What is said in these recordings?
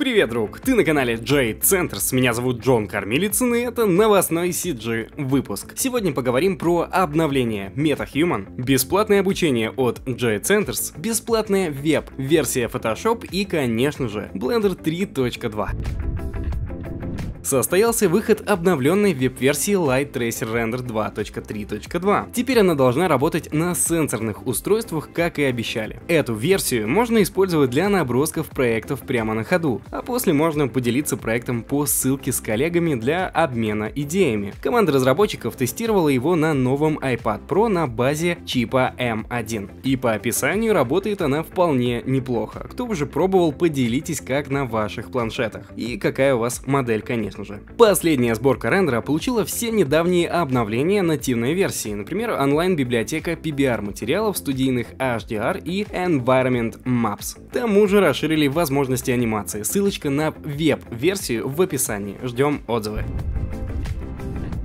Привет, друг! Ты на канале Джей Центерс, меня зовут Джон Кармилицин, и это новостной CG выпуск. Сегодня поговорим про обновление MetaHuman, бесплатное обучение от Джей Центерс, бесплатная веб-версия Photoshop и, конечно же, Blender 3.2. Состоялся выход обновленной веб-версии Light Tracer Render 2.3.2. Теперь она должна работать на сенсорных устройствах, как и обещали. Эту версию можно использовать для набросков проектов прямо на ходу, а после можно поделиться проектом по ссылке с коллегами для обмена идеями. Команда разработчиков тестировала его на новом iPad Pro на базе чипа M1. И по описанию работает она вполне неплохо. Кто уже пробовал, поделитесь, как на ваших планшетах и какая у вас модель, конечно. Последняя сборка рендера получила все недавние обновления нативной версии, например, онлайн-библиотека PBR материалов, студийных HDR и Environment Maps. К тому же расширили возможности анимации, ссылочка на веб-версию в описании, ждем отзывы.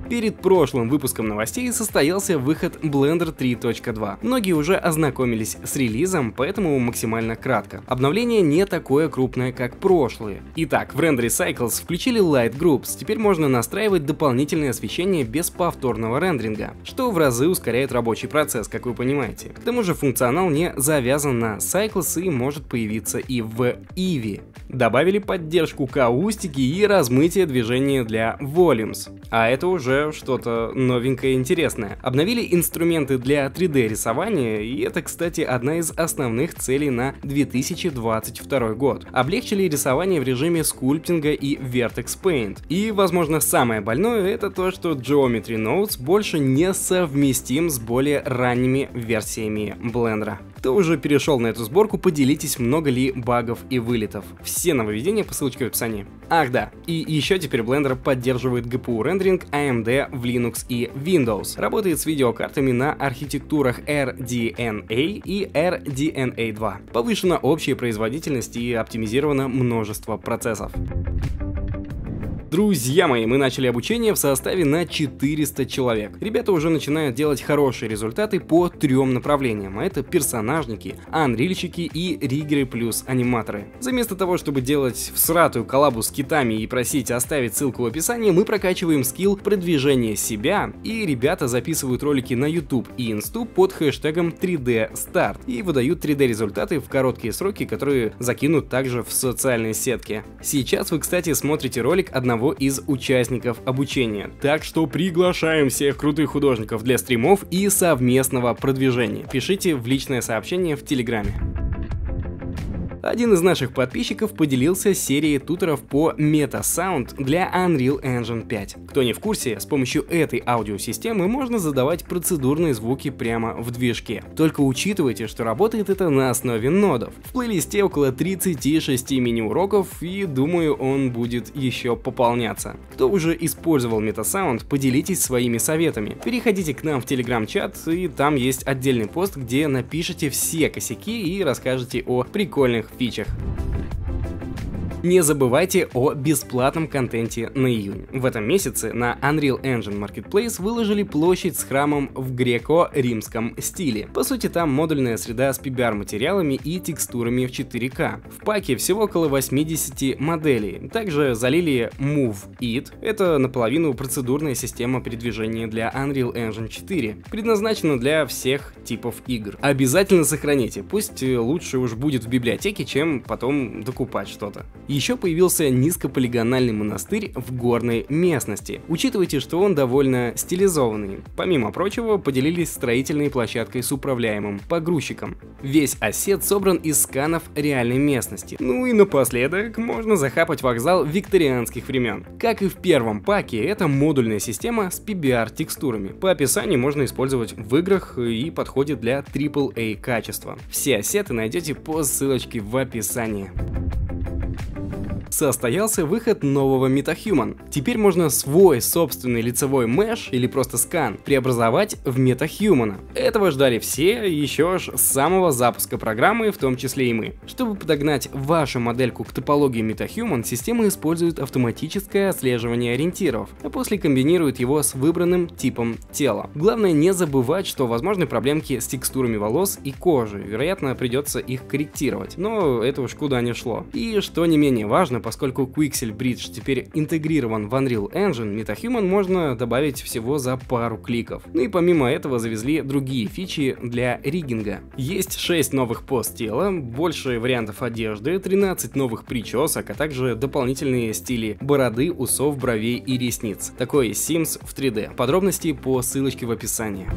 Перед прошлым выпуском новостей состоялся выход Blender 3.2. Многие уже ознакомились с релизом, поэтому максимально кратко. Обновление не такое крупное, как прошлые. Итак, в рендере Cycles включили Light Groups, теперь можно настраивать дополнительное освещение без повторного рендеринга, что в разы ускоряет рабочий процесс, как вы понимаете. К тому же функционал не завязан на Cycles и может появиться и в Eevee. Добавили поддержку каустики и размытие движения для Volumes, а это уже что-то новенькое и интересное. Обновили инструменты для 3D рисования, и это, кстати, одна из основных целей на 2022 год. Облегчили рисование в режиме скульптинга и Vertex Paint. И, возможно, самое больное — это то, что Geometry Notes больше не совместим с более ранними версиями Blender. Кто уже перешел на эту сборку, поделитесь, много ли багов и вылетов. Все нововведения по ссылочке в описании. Ах да, и еще теперь Blender поддерживает GPU рендеринг AMD в Linux и Windows. Работает с видеокартами на архитектурах RDNA и RDNA2. Повышена общая производительность и оптимизировано множество процессов. Друзья мои, мы начали обучение в составе на 400 человек. Ребята уже начинают делать хорошие результаты по трем направлениям, а это персонажники, анрильщики и риггеры плюс аниматоры. Заместо того, чтобы делать всратую коллабу с китами и просить оставить ссылку в описании, мы прокачиваем скилл продвижения себя, и ребята записывают ролики на YouTube и Инсту под хэштегом 3D-старт и выдают 3D результаты в короткие сроки, которые закинут также в социальные сетки. Сейчас вы, кстати, смотрите ролик одного из участников обучения. Так что приглашаем всех крутых художников для стримов и совместного продвижения. Пишите в личное сообщение в Телеграме. Один из наших подписчиков поделился серией туторов по MetaSound для Unreal Engine 5. Кто не в курсе, с помощью этой аудиосистемы можно задавать процедурные звуки прямо в движке. Только учитывайте, что работает это на основе нодов. В плейлисте около 36 мини-уроков, и думаю, он будет еще пополняться. Кто уже использовал MetaSound, поделитесь своими советами. Переходите к нам в Telegram-чат, и там есть отдельный пост, где напишите все косяки и расскажете о прикольных фичах. Не забывайте о бесплатном контенте на июнь. В этом месяце на Unreal Engine Marketplace выложили площадь с храмом в греко-римском стиле. По сути, там модульная среда с PBR-материалами и текстурами в 4К. В паке всего около 80 моделей. Также залили Move It. Это наполовину процедурная система передвижения для Unreal Engine 4. Предназначена для всех типов игр. Обязательно сохраните. Пусть лучше уж будет в библиотеке, чем потом докупать что-то. Еще появился низкополигональный монастырь в горной местности. Учитывайте, что он довольно стилизованный. Помимо прочего, поделились строительной площадкой с управляемым погрузчиком. Весь осет собран из сканов реальной местности. Ну и напоследок можно захапать вокзал викторианских времен. Как и в первом паке, это модульная система с PBR-текстурами. По описанию можно использовать в играх и подходит для AAA качества. Все осеты найдете по ссылочке в описании. Состоялся выход нового MetaHuman. Теперь можно свой собственный лицевой меш или просто скан преобразовать в MetaHuman. Этого ждали все еще с самого запуска программы, в том числе и мы. Чтобы подогнать вашу модельку к топологии MetaHuman, система использует автоматическое отслеживание ориентиров, а после комбинирует его с выбранным типом тела. Главное не забывать, что возможны проблемки с текстурами волос и кожи, вероятно, придется их корректировать, но это уж куда ни шло. И что не менее важно, поскольку Quixel Bridge теперь интегрирован в Unreal Engine, MetaHuman можно добавить всего за пару кликов. Ну и помимо этого завезли другие фичи для риггинга. Есть 6 новых поз тела, больше вариантов одежды, 13 новых причесок, а также дополнительные стили бороды, усов, бровей и ресниц. Такой Sims в 3D. Подробности по ссылочке в описании.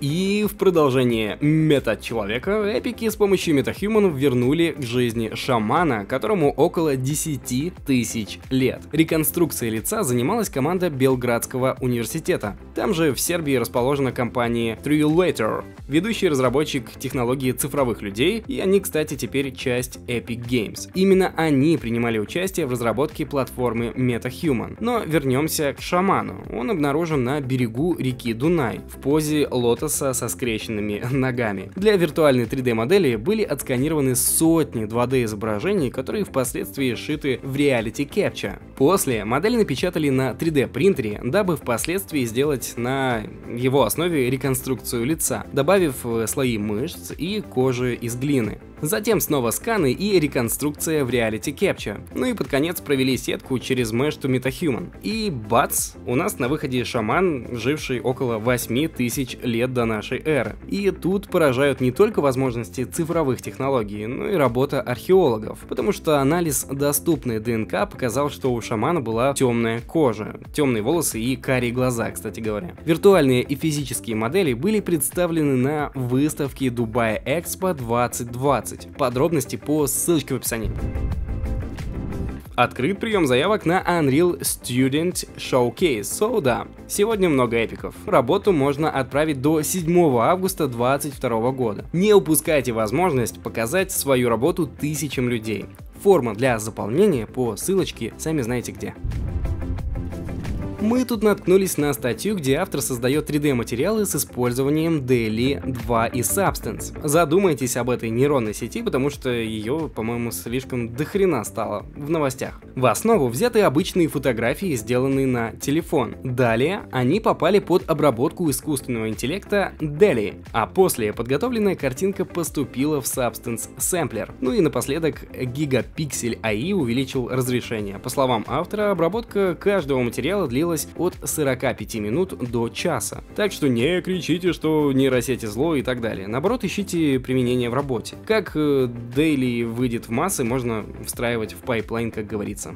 И в продолжение мета-человека эпики с помощью MetaHuman вернули к жизни шамана, которому около 10 тысяч лет. Реконструкцией лица занималась команда Белградского университета. Там же в Сербии расположена компания Truelater, ведущий разработчик технологии цифровых людей, и они, кстати, теперь часть Epic Games. Именно они принимали участие в разработке платформы MetaHuman. Но вернемся к шаману. Он обнаружен на берегу реки Дунай в позе лотоса со скрещенными ногами. Для виртуальной 3D-модели были отсканированы сотни 2D-изображений, которые впоследствии сшиты в reality capture. После модель напечатали на 3D-принтере, дабы впоследствии сделать на его основе реконструкцию лица, добавив слои мышц и кожи из глины. Затем снова сканы и реконструкция в Reality Capture. Ну и под конец провели сетку через Mesh to MetaHuman. И бац, у нас на выходе шаман, живший около 8000 лет до нашей эры. И тут поражают не только возможности цифровых технологий, но и работа археологов. Потому что анализ доступной ДНК показал, что у шамана была темная кожа, темные волосы и карие глаза, кстати говоря. Виртуальные и физические модели были представлены на выставке Dubai Expo 2020. Подробности по ссылочке в описании. Открыт прием заявок на Unreal Student Showcase, да, сегодня много эпиков. Работу можно отправить до 7 августа 2022 года. Не упускайте возможность показать свою работу тысячам людей. Форма для заполнения по ссылочке сами знаете где. Мы тут наткнулись на статью, где автор создает 3D-материалы с использованием DALL-E 2 и Substance. Задумайтесь об этой нейронной сети, потому что ее, по-моему, слишком дохрена стало в новостях. В основу взяты обычные фотографии, сделанные на телефон. Далее они попали под обработку искусственного интеллекта DALL-E, а после подготовленная картинка поступила в Substance Sampler. Ну и напоследок Gigapixel AI увеличил разрешение. По словам автора, обработка каждого материала длилась от 45 минут до часа. Так что не кричите, что нейросети зло и так далее. Наоборот, ищите применение в работе. Как DALL-E выйдет в массы, можно встраивать в пайплайн, как говорится.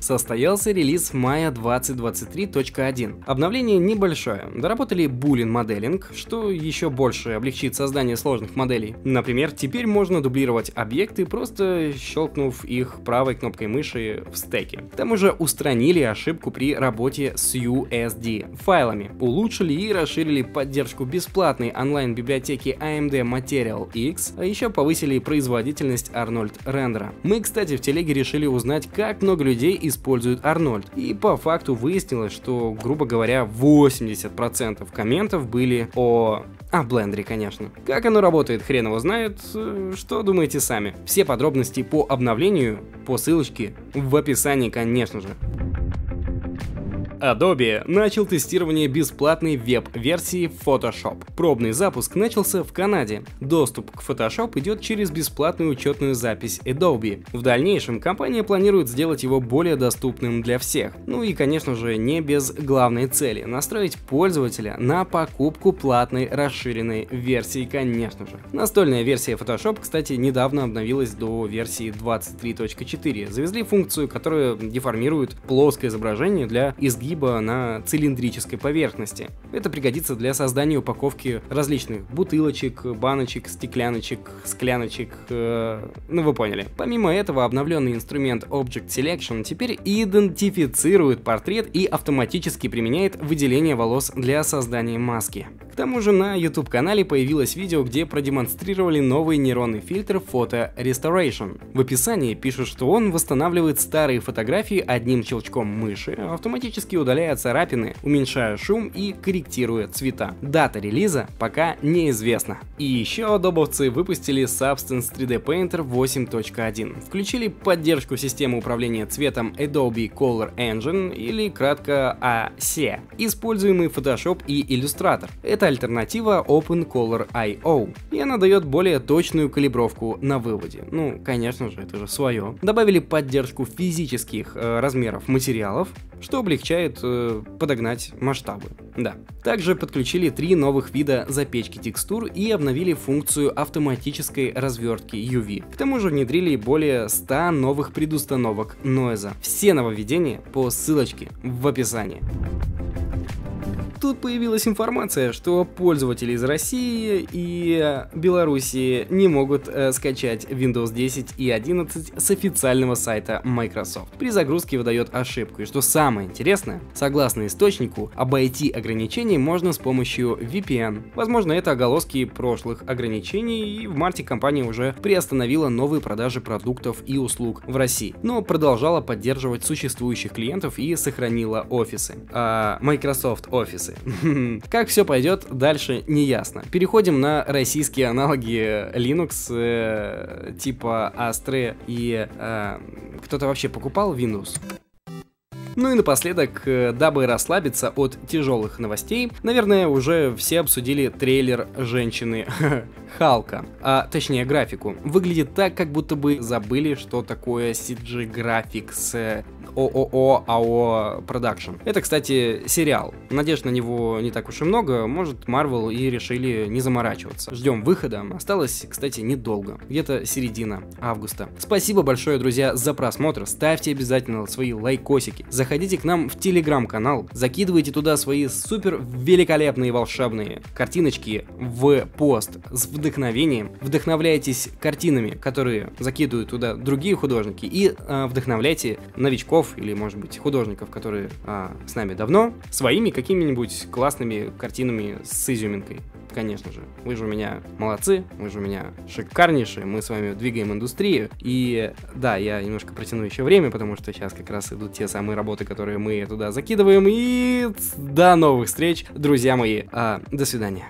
Состоялся релиз Maya 2023.1. Обновление небольшое. Доработали булин моделинг, что еще больше облегчит создание сложных моделей. Например, теперь можно дублировать объекты, просто щелкнув их правой кнопкой мыши в стеке. К тому же устранили ошибку при работе с USD файлами, улучшили и расширили поддержку бесплатной онлайн-библиотеки AMD Material X, а еще повысили производительность Arnold Render. Мы, кстати, в телеге решили узнать, как много людей используют Arnold. И по факту выяснилось, что, грубо говоря, 80% комментов были о Blender, конечно. Как оно работает, хрен его знает, что думаете сами. Все подробности по обновлению по ссылочке в описании, конечно же. Adobe начал тестирование бесплатной веб-версии Photoshop. Пробный запуск начался в Канаде. Доступ к Photoshop идет через бесплатную учетную запись Adobe. В дальнейшем компания планирует сделать его более доступным для всех. Ну и, конечно же, не без главной цели – настроить пользователя на покупку платной расширенной версии, конечно же. Настольная версия Photoshop, кстати, недавно обновилась до версии 23.4. Завезли функцию, которая деформирует плоское изображение для изгибания на цилиндрической поверхности. Это пригодится для создания упаковки различных бутылочек, баночек, стекляночек, скляночек, ну вы поняли. Помимо этого, обновленный инструмент Object Selection теперь идентифицирует портрет и автоматически применяет выделение волос для создания маски. К тому же на YouTube-канале появилось видео, где продемонстрировали новый нейронный фильтр Photo Restoration. В описании пишут, что он восстанавливает старые фотографии одним щелчком мыши, автоматически удаляя царапины, уменьшая шум и корректируя цвета. Дата релиза пока неизвестна. И еще добовцы выпустили Substance 3D Painter 8.1. Включили поддержку системы управления цветом Adobe Color Engine, или кратко ACE, используемый Photoshop и Illustrator. Это альтернатива OpenColor.io, и она дает более точную калибровку на выводе. Ну, конечно же, это же свое. Добавили поддержку физических размеров материалов, что облегчает подогнать масштабы. Да. Также подключили 3 новых вида запечки текстур и обновили функцию автоматической развертки UV. К тому же внедрили более 100 новых предустановок нойза. Все нововведения по ссылочке в описании. Тут появилась информация, что пользователи из России и Белоруссии не могут скачать Windows 10 и 11 с официального сайта Microsoft. При загрузке выдает ошибку, и что самое интересное, согласно источнику, обойти ограничения можно с помощью VPN. Возможно, это отголоски прошлых ограничений, и в марте компания уже приостановила новые продажи продуктов и услуг в России, но продолжала поддерживать существующих клиентов и сохранила офисы. А Microsoft Office. Как все пойдет дальше, не ясно. Переходим на российские аналоги Linux, типа Astra и кто-то вообще покупал Windows? Ну и напоследок, дабы расслабиться от тяжелых новостей, наверное, уже все обсудили трейлер «Женщины Халка», а точнее графику. Выглядит так, как будто бы забыли, что такое CG Graphics ООО АО Продакшн. Это, кстати, сериал. Надежд на него не так уж и много, может, Marvel и решили не заморачиваться. Ждем выхода, осталось, кстати, недолго, где-то середина августа. Спасибо большое, друзья, за просмотр, ставьте обязательно свои лайкосики. Заходите к нам в телеграм-канал, закидывайте туда свои супер великолепные волшебные картиночки в пост с вдохновением, вдохновляйтесь картинами, которые закидывают туда другие художники, и вдохновляйте новичков или, может быть, художников, которые с нами давно, своими какими-нибудь классными картинами с изюминкой. Конечно же, вы же у меня молодцы, вы же у меня шикарнейшие, мы с вами двигаем индустрию, и да, я немножко протяну еще время, потому что сейчас как раз идут те самые работы, которые мы туда закидываем, и до новых встреч, друзья мои, до свидания.